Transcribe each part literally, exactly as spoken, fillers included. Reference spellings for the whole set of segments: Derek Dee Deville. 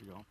Here we go.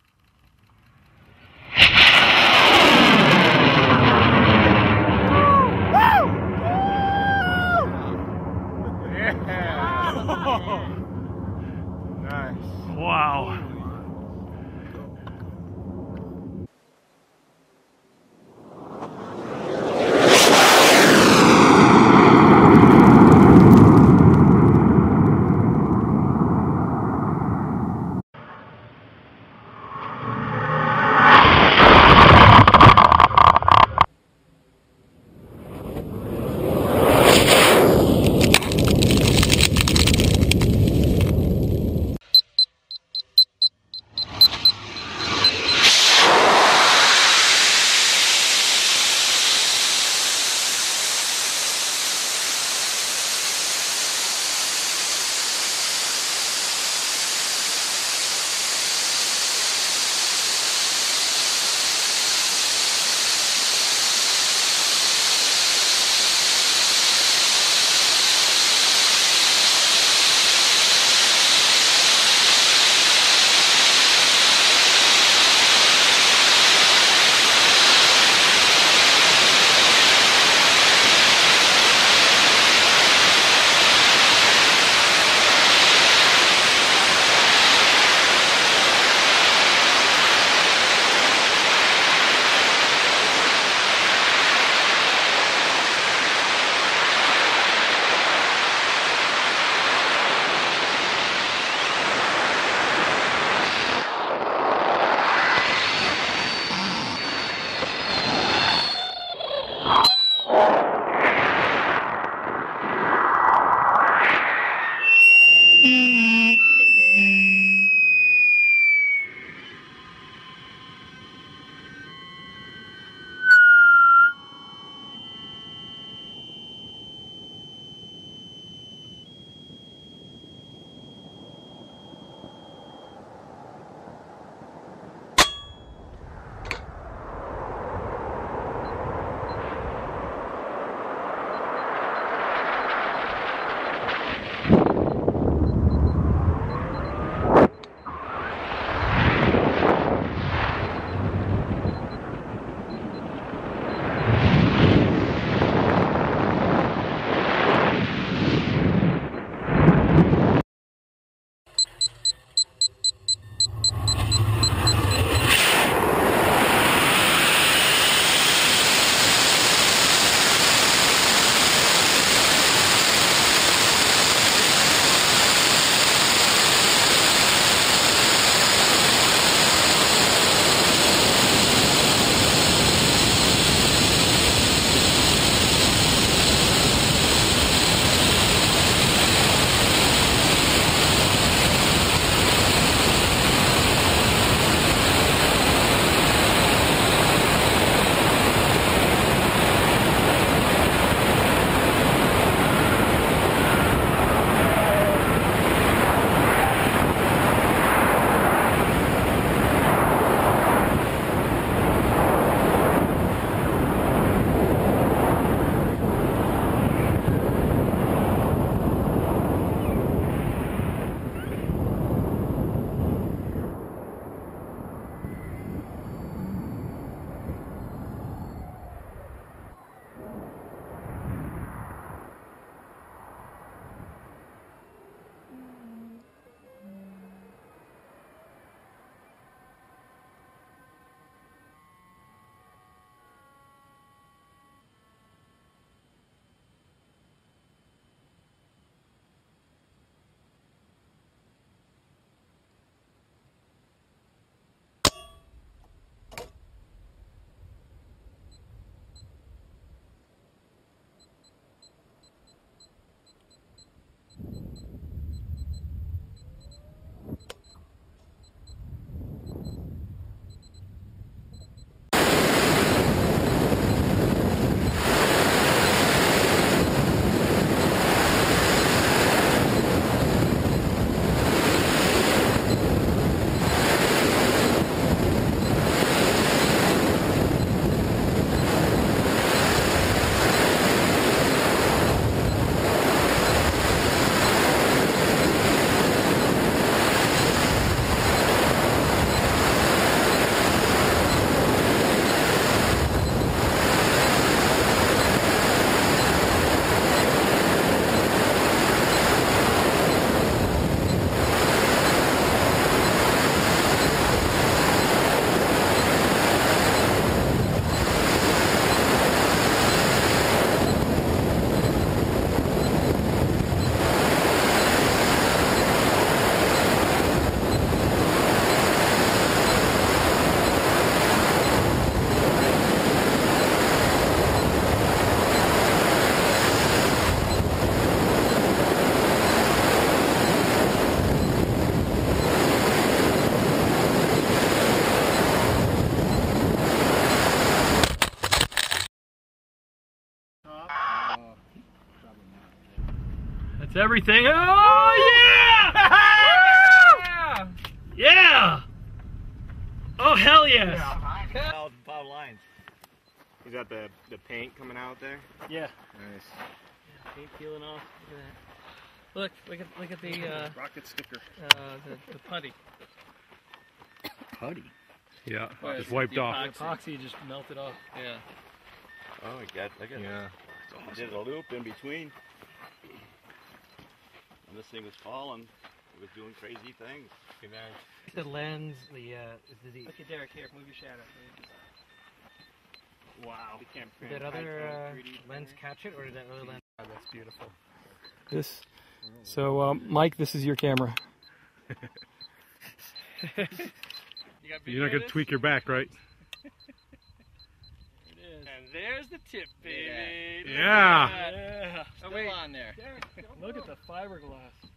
everything. Oh yeah! yeah! Yeah! Oh hell yes! Yeah. Wild, wild lines. Is that the the paint coming out there? Yeah. Nice. Yeah, paint peeling off. Look at that. Look, look at look at the uh, rocket sticker. Uh, the, the putty. Putty. Yeah. Or just wiped the off. Epoxy. The epoxy just melted off. Yeah. Oh, I got, I got yeah. Awesome. There's a loop in between. And this thing was falling. It was doing crazy things. Good night. The lens, the uh, the. Look at Derek here. Move your shadow. Please. Wow. Did that other uh, lens catch it, or did that other lens? Oh, that's beautiful. This. So, um, Mike, this is your camera. you You're not gonna tweak your back, right? And there's the tip, baby. Yeah. yeah. yeah. Oh, wait. Still on there. Derek, look at the fiberglass.